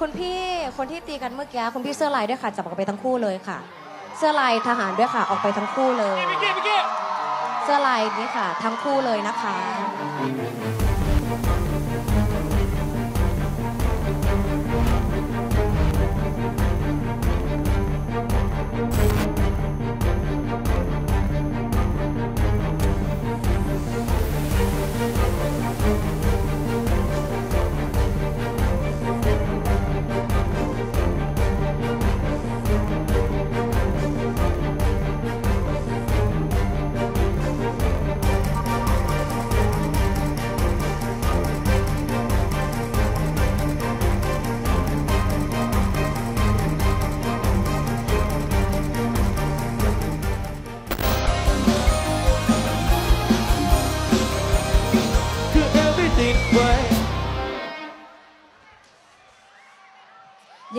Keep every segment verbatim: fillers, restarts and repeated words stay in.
คุณพี่คนที่ตีกันเมื่อกี้คุณพี่เสื้อลายด้วยค่ะจับออกไปทั้งคู่เลยค่ะเสื้อลายทหารด้วยค่ะออกไปทั้งคู่เลยเสื้อลายนี้ค่ะทั้งคู่เลยนะคะ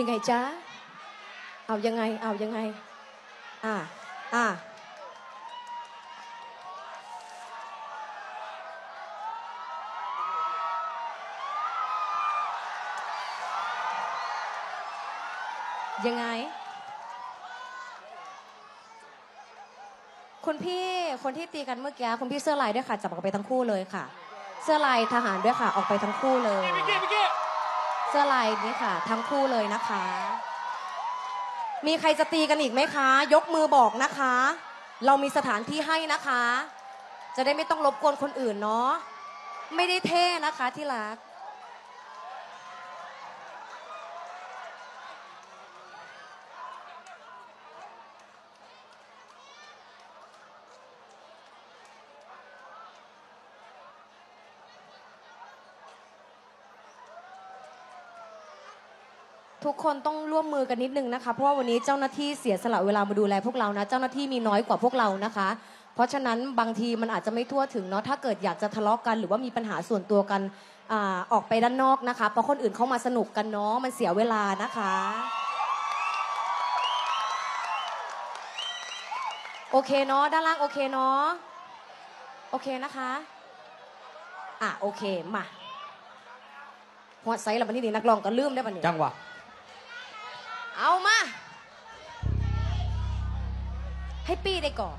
ยังไงจ๊ะเอายังไงเอายังไงอ่าอ่ายังไงคุณพี่คนที่ตีกันเมื่อกี้คุณพี่เสื้อลายด้วยค่ะจับออกไปทั้งคู่เลยค่ะเสื้อลายทหารด้วยค่ะออกไปทั้งคู่เลยเสื้อลายนี้ค่ะทั้งคู่เลยนะคะมีใครจะตีกันอีกไหมคะยกมือบอกนะคะเรามีสถานที่ให้นะคะจะได้ไม่ต้องรบกวนคนอื่นเนาะไม่ได้เท่นะคะที่รักทุกคนต้องร่วมมือกันนิดนึงนะคะเพราะว่าวันนี้เจ้าหน้าที่เสียสละเวลามาดูแลพวกเรานะเจ้าหน้าที่มีน้อยกว่าพวกเรานะคะเพราะฉะนั้นบางทีมันอาจจะไม่ทั่วถึงเนาะถ้าเกิดอยากจะทะเลาะกันหรือว่ามีปัญหาส่วนตัวกันอ่าออกไปด้านนอกนะคะเพราะคนอื่นเข้ามาสนุกกันเนาะมันเสียเวลานะคะโอเคเนาะด้านล่างโอเคเนาะโอเคนะคะอ่ะโอเคมาหัวไซส์เราบันที่นี่นักร้องก็ลืมได้บันนี้จังวะเอามาให้ปีได้ก่อน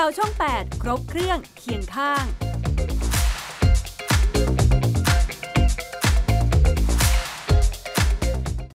ข่าวช่องแปดครบเครื่องเคียงข้าง